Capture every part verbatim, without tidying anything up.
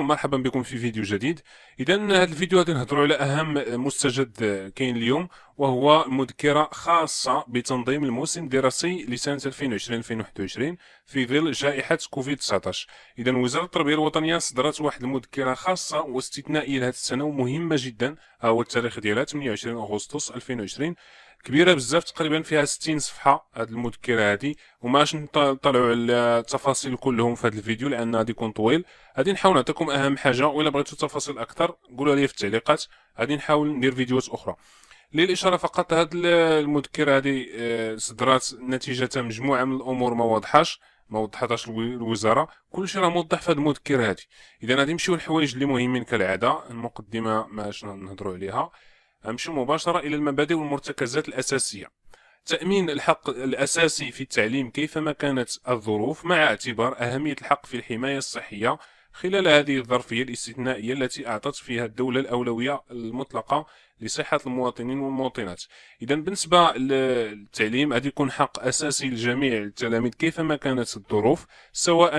مرحبا بكم في فيديو جديد. اذا هذا الفيديو غادي نهضروا على اهم مستجد كاين اليوم، وهو مذكره خاصه بتنظيم الموسم الدراسي لسنه ألفين وعشرين ألفين وواحد وعشرين في ظل جائحه كوفيد تسعطاش. اذا وزاره التربيه الوطنيه صدرت واحد المذكره خاصه واستثنائيه لهذه السنه ومهمه جدا، ها هو التاريخ ديالها ثمانية وعشرين أغسطس ألفين وعشرين، كبيره بزاف، تقريبا فيها ستين صفحه هذه المذكره هذه. وما باش نطلعوا على التفاصيل كلهم في هذا الفيديو لان غادي يكون طويل، غادي نحاول نعطيكم اهم حاجه، والا بغيتوا تفاصيل اكثر قولوا لي في التعليقات، غادي نحاول ندير فيديوهات اخرى. للاشاره فقط، هذه المذكره هذه صدرات نتيجه مجموعه من الامور ما واضحاش ما وضحتهاش الوزاره، كلشي راه موضح في هذه المذكره هذه. اذا غادي نمشيو للحوايج اللي مهمين كالعاده، المقدمه ماش نهضروا عليها، نمشيو مباشره الى المبادئ والمرتكزات الاساسيه. تامين الحق الاساسي في التعليم كيفما كانت الظروف، مع اعتبار اهميه الحق في الحمايه الصحيه خلال هذه الظرفيه الاستثنائيه التي اعطت فيها الدوله الاولويه المطلقه لصحه المواطنين والمواطنات. اذا بالنسبه للتعليم غادي يكون حق اساسي لجميع التلاميذ كيفما كانت الظروف، سواء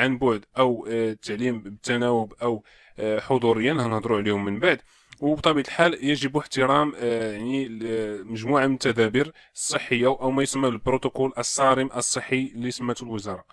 عن بعد او التعليم بالتناوب او حضوريا، هنهضروا عليهم من بعد. وبطبيعة الحال يجب احترام يعني مجموعة من التدابير الصحية أو ما يسمى بالبروتوكول الصارم الصحي اللي سمته الوزارة.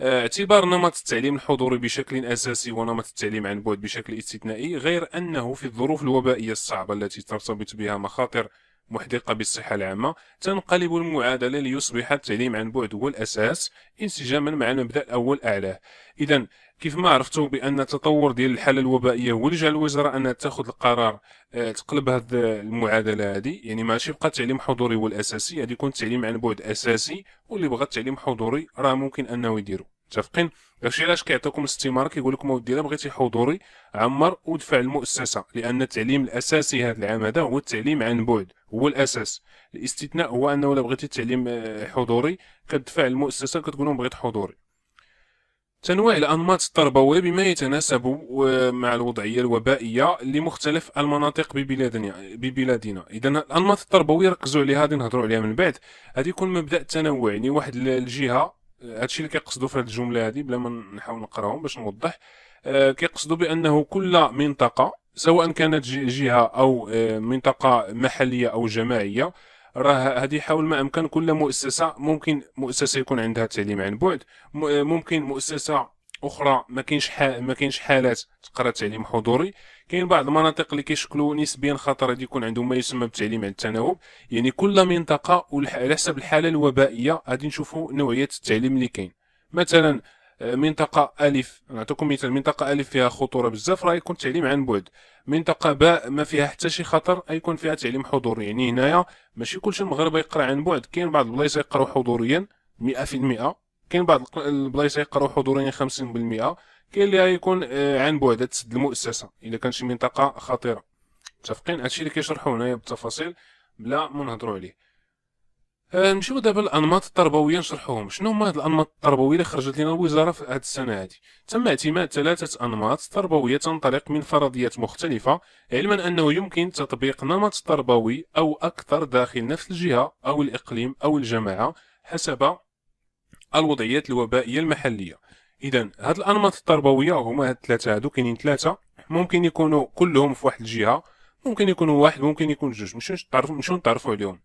اعتبار نمط التعليم الحضوري بشكل أساسي ونمط التعليم عن بعد بشكل استثنائي، غير أنه في الظروف الوبائية الصعبة التي ترتبط بها مخاطر محدقة بالصحة العامة تنقلب المعادلة ليصبح التعليم عن بعد هو الأساس انسجاما مع المبدأ الأول أعلاه. إذا كيفما عرفتوا بأن التطور ديال الحالة الوبائية هو اللي جعل الوزارة أنها تاخذ القرار تقلب هذه المعادلة هذه، يعني ماشي يبقى التعليم حضوري هو الأساسي، غادي يكون التعليم عن بعد أساسي، واللي بغى التعليم حضوري راه ممكن أنه يديرو. متفقين؟ داكشي علاش كيعطيكم الاستمارة، كيقول لكم اودي إلا بغيتي حضوري عمر ودفع المؤسسة، لأن التعليم الأساسي هذا العام هذا هو التعليم عن بعد، هو الأساس. الاستثناء هو أنه إلا بغيتي التعليم حضوري كتدفع المؤسسة كتقول لهم بغيت حضوري. تنويع الأنماط التربوية بما يتناسب مع الوضعية الوبائية لمختلف المناطق ببلادنا ببلادنا إذا الأنماط التربوية ركزوا عليها، غادي نهضروا عليها من بعد. غادي يكون مبدأ التنوع، يعني واحد الجهة، هادشي اللي كيقصدوا في هاد الجملة هادي بلا ما نحاول نقراهم باش نوضح، كيقصدوا بأنه كل منطقة سواء كانت جهة أو منطقة محلية أو جماعية راه هادي يحاول ما امكن كل مؤسسه، ممكن مؤسسه يكون عندها التعليم عن بعد، ممكن مؤسسه اخرى ما كاينش ما كاينش حالات تقرا تعليم حضوري. كاين بعض المناطق اللي كيشكلوا نسبيا خطر غادي يكون عندهم ما يسمى بالتعليم عن التناوب، يعني كل منطقه وعلى حسب الحاله الوبائيه غادي نشوفوا نوعيه التعليم اللي كاين. مثلا منطقه الف، نعطيكم مثال، منطقه الف فيها خطوره بزاف راه يكون التعليم عن بعد، منطقه باء ما فيها حتى شي خطر يكون فيها تعليم حضوري. يعني هنايا ماشي كلشي المغاربه يقرا عن بعد، كاين بعض البلايص يقراو حضوريا مئة في المئة، كاين بعض البلايص يقراو حضوريا خمسين بالمئة، كاين اللي يكون عن بعد تسد المؤسسه الا كان شي منطقه خطيره. متفقين؟ هادشي اللي كيشرحوه هنايا بالتفاصيل بلا ما نهضروا عليه. نمشيو دابا الانماط التربويه نشرحوهم. شنو هما هاد الانماط التربويه اللي خرجت لنا الوزاره في هاد السنه هادي؟ تم اعتماد ثلاثه انماط تربويه تنطلق من فرضيات مختلفه، علما انه يمكن تطبيق نمط تربوي او اكثر داخل نفس الجهه او الاقليم او الجماعه حسب الوضعيات الوبائيه المحليه. اذا هاد الانماط التربويه هما هاد الثلاثه هادو، كاينين ثلاثه، ممكن يكونوا كلهم في واحد الجهه، ممكن يكونوا واحد، ممكن يكون جوج، نمشيو نتعرفوا عليهم.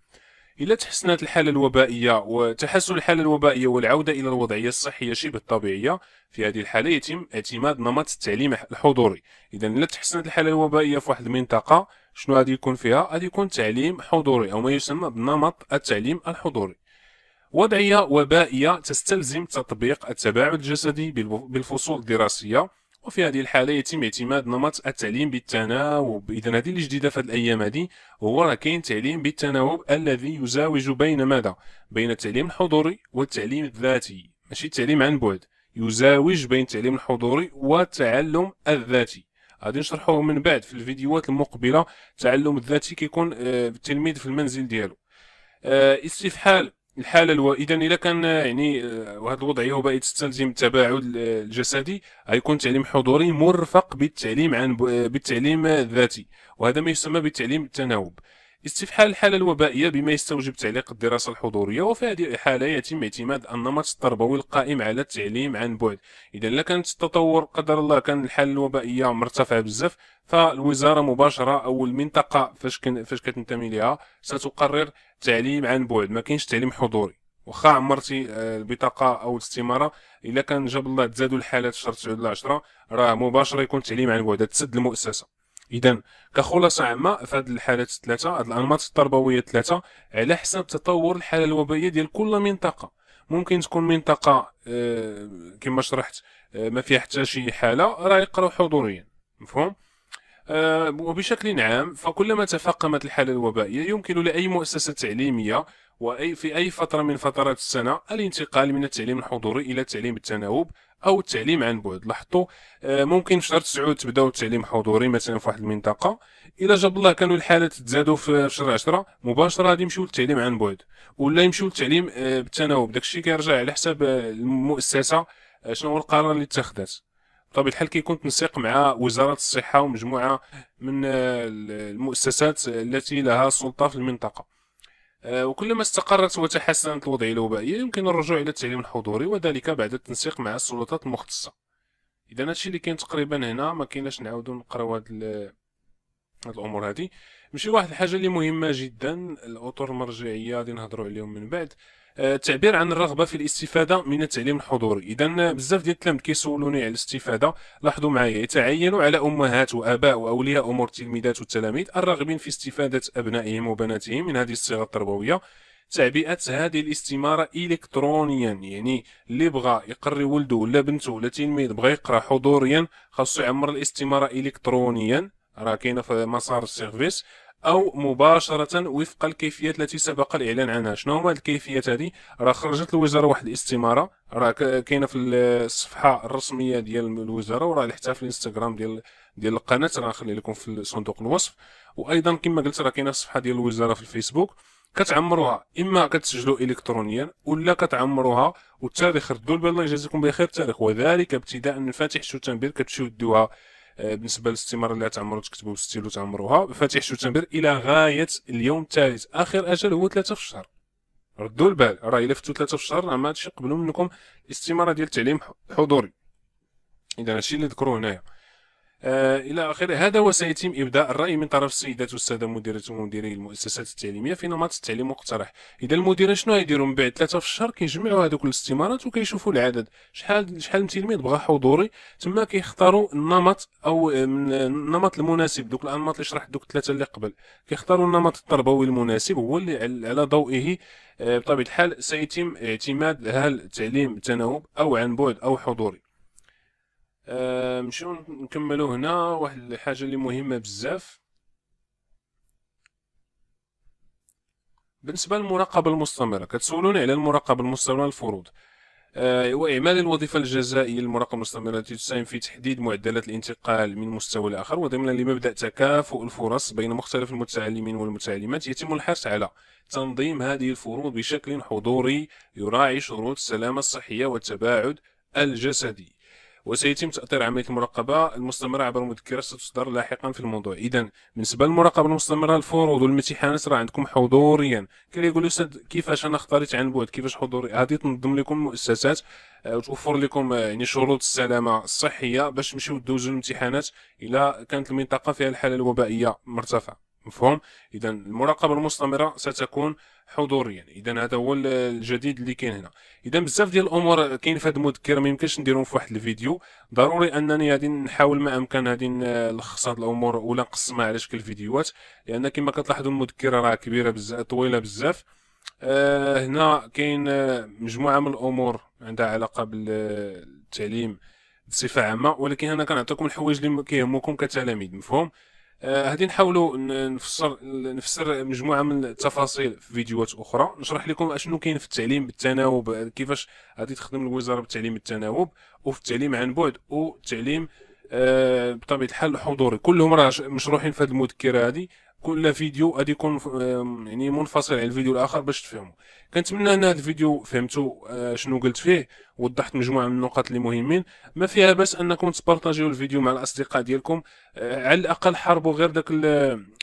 إلا تحسنت الحالة الوبائية وتحسن الحالة الوبائية والعودة إلى الوضعية الصحية شبه الطبيعية، في هذه الحالة يتم اعتماد نمط التعليم الحضوري. إذا إلا تحسنت الحالة الوبائية في واحد المنطقة، شنو غادي يكون فيها؟ غادي يكون تعليم حضوري أو ما يسمى بنمط التعليم الحضوري. وضعية وبائية تستلزم تطبيق التباعد الجسدي بالفصول الدراسية، وفي هذه الحالة يتم اعتماد نمط التعليم بالتناوب. إذا هذه اللي جديدة في هذه الأيام هذه، هو راه كاين تعليم بالتناوب الذي يزاوج بين ماذا؟ بين التعليم الحضوري والتعليم الذاتي، ماشي التعليم عن بعد، يزاوج بين التعليم الحضوري والتعلم الذاتي. غادي نشرحوه من بعد في الفيديوهات المقبلة. التعلم الذاتي كيكون التلميذ في المنزل ديالو. استفحال الحالة الو... إذا إلا كان يعني هذه الوضعية وباقي تستلزم التباعد الجسدي، غيكون تعليم حضوري مرفق بالتعليم عن بالتعليم الذاتي، وهذا ما يسمى بالتعليم التناوب. استفحال الحالة الوبائية بما يستوجب تعليق الدراسة الحضورية، وفي هذه الحالة يتم اعتماد النمط التربوي القائم على التعليم عن بعد. إذا لا كانت التطور قدر الله كان الحالة الوبائية مرتفعة بزاف، فالوزارة مباشرة أو المنطقة فاش كن فاش كتنتمي لها ستقرر تعليم عن بعد، ما كاينش تعليم حضوري. واخا عمرتي البطاقة أو الاستمارة، إلا كان جاب الله تزادوا الحالات شهر تسعود على عشرة، راه مباشرة يكون التعليم عن بعد، تسد المؤسسة. إذا كخلاصة عامة فهاد الحالات الثلاثة، هاد الأنماط التربوية الثلاثة على حسب تطور الحالة الوبائية ديال كل منطقة. ممكن تكون منطقة آه كما شرحت آه ما فيها حتى شي حالة، راه يقراو حضوريا، مفهوم؟ آه وبشكل عام فكلما تفاقمت الحالة الوبائية يمكن لأي مؤسسة تعليمية وأي في أي فترة من فترات السنة الانتقال من التعليم الحضوري إلى التعليم بالتناوب أو التعليم عن بعد. لاحظتوا ممكن في شهر تسعود تبداو التعليم الحضوري مثلا في واحد المنطقة، إلا جاب الله كانوا الحالات تزادوا في شهر عشرة مباشرة غادي يمشيو للتعليم عن بعد، ولا يمشيو للتعليم بالتناوب. داكشي كيرجع على حساب المؤسسة شنو هو القرار اللي اتخذت. بطبيعة الحال كيكون تنسيق مع وزارة الصحة ومجموعة من المؤسسات التي لها سلطة في المنطقة. وكلما استقرت وتحسنت الوضعية الوبائية يمكن الرجوع إلى التعليم الحضوري، وذلك بعد التنسيق مع السلطات المختصة. إذا هادشي اللي كاين تقريبا هنا، ما كايناش نعاودو نقراو هاد الأمور هادي. ماشي واحد الحاجة اللي مهمة جدا، الأطر المرجعية غادي نهضرو عليهم من بعد. التعبير عن الرغبة في الاستفادة من التعليم الحضوري. إذا بزاف ديال التلاميذ كيسولوني على الاستفادة، لاحظوا معايا، يتعين على أمهات وآباء وأولياء أمور التلميذات والتلاميذ الراغبين في استفادة أبنائهم وبناتهم من هذه الصيغة التربوية تعبئة هذه الاستمارة إلكترونيا. يعني اللي بغى يقري ولده ولا بنته ولا تلميذ بغى يقرا حضوريا خاصو يعمر الاستمارة إلكترونيا، راه كاينة في مسار السيرفيس، أو مباشرة وفق الكيفيات التي سبق الإعلان عنها. شنو هما الكيفيات هذه؟ راه خرجت الوزارة واحد الاستمارة، راه كاينة في الصفحة الرسمية ديال الوزارة، وراه حتى في الانستغرام ديال ديال القناة، راه نخلي لكم في صندوق الوصف. وأيضا كما قلت راه كاينة الصفحة ديال الوزارة في الفيسبوك، كتعمروها إما كتسجلوا إلكترونيا ولا كتعمروها، والتاريخ ردوا البال الله يجازيكم بخير التاريخ، وذلك ابتداء من فاتح شو تنبير كتمشيو ديوها. بالنسبه للاستماره اللي تعمروا تكتبوا بالستيلو تعمروها بفاتح شو تنبير الى غايه اليوم الثالث، اخر اجل هو ثلاثة في الشهر. ردوا البال، راه الا فتوا ثلاثة في الشهر راه ما عادش يقبلوا منكم الاستماره ديال التعليم الحضوري. اذا هادشي اللي ذكروه هنايا آه الى اخره. هذا وسيتم ابداء الراي من طرف السيدات والساده مديرات ومديري المؤسسات التعليميه في نمط التعليم المقترح. اذا المديرين شنو يديروا من بعد ثلاثة في الشهر؟ كيجمعوا هذوك الاستمارات وكيشوفوا العدد شحال شحال من تلميذ بغى حضوري، تما كيختاروا النمط او النمط المناسب، دوك الانماط اللي شرحت دوك الثلاثه اللي قبل، كيختاروا النمط التربوي المناسب هو اللي على ضوئه آه بطبيعه الحال سيتم اعتماد هل تعليم تناوب او عن بعد او حضوري. أه نمشيو نكملو هنا واحد الحاجة اللي مهمة بزاف بالنسبة للمراقبة المستمرة. كتسولوني على المراقبة المستمرة الفروض أه وإعمال الوظيفة الجزائية للمراقبة المستمرة التي تساهم في تحديد معدلات الانتقال من مستوى لآخر، وضمنا لمبدأ تكافؤ الفرص بين مختلف المتعلمين والمتعلمات يتم الحرص على تنظيم هذه الفروض بشكل حضوري يراعي شروط السلامة الصحية والتباعد الجسدي. وسيتم تأطير عملية المراقبة المستمرة عبر مذكرة ستصدر لاحقا في الموضوع. إذا بالنسبة للمراقبة المستمرة الفروض والامتحانات راه عندكم حضوريا. كاين يقول أستاذ كيفاش أنا اختاريت عن بعد، كيفاش حضوري؟ هذه تنظم لكم المؤسسات وتوفر لكم يعني شروط السلامة الصحية باش تمشيو دوزو الامتحانات إلا كانت المنطقة فيها الحالة الوبائية مرتفعة، مفهوم؟ إذا المراقبة المستمرة ستكون حضوريا. إذا هذا هو الجديد اللي كاين هنا. إذا بزاف ديال الأمور كاين في هاد المذكرة ما يمكنش نديرهم في واحد الفيديو، ضروري أنني غادي نحاول ما أمكن غادي نلخص هاد الأمور ولا نقسمها على شكل فيديوهات، لأن كما كتلاحظوا المذكرة راه كبيرة بزاف طويلة بزاف. آه هنا كاين مجموعة من الأمور عندها علاقة بالتعليم بصفة عامة، ولكن أنا كنعطيكم الحوايج اللي كيهموكم كتلاميذ، مفهوم؟ غادي آه نحاولوا نفسر نفسر مجموعه من التفاصيل في فيديوهات اخرى، نشرح لكم اشنو كاين في التعليم بالتناوب، كيفاش غادي تخدم الوزاره بالتعليم بالتناوب وفي التعليم عن بعد والتعليم آه بطبيعه الحال الحضوري، كلهم راه مشروحين في هذه المذكره هذه، كل فيديو غادي يكون يعني منفصل على الفيديو الاخر باش تفهموا. كنتمنى ان هذا الفيديو فهمتوا شنو قلت فيه، وضحت مجموعه من النقاط اللي مهمين. ما فيها بس انكم تبارطاجيو الفيديو مع الاصدقاء ديالكم، على الاقل حاربوا غير داك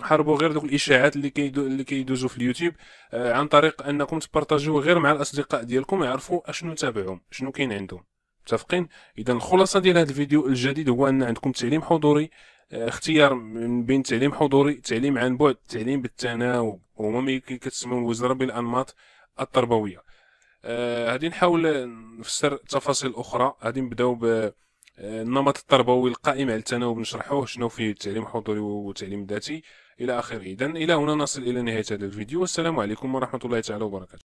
حاربوا غير دوك الاشاعات اللي كيدو اللي كيدوزوا في اليوتيوب، عن طريق انكم تبارطاجيو غير مع الاصدقاء ديالكم يعرفوا اشنو تابعهم شنو كاين عندهم. متفقين؟ اذا الخلاصه ديال هذا الفيديو الجديد هو ان عندكم تعليم حضوري، اختيار من بين تعليم حضوري، تعليم عن بعد، تعليم بالتناوب، وهما ما كتسموا الوزاره بالانماط التربويه. غادي آه نحاول نفسر تفاصيل اخرى. غادي نبداو بالنمط التربوي القائم على التناوب، نشرحوه شنو فيه التعليم الحضوري والتعليم الذاتي الى اخره. اذا الى هنا نصل الى نهايه هذا الفيديو، والسلام عليكم ورحمه الله تعالى وبركاته.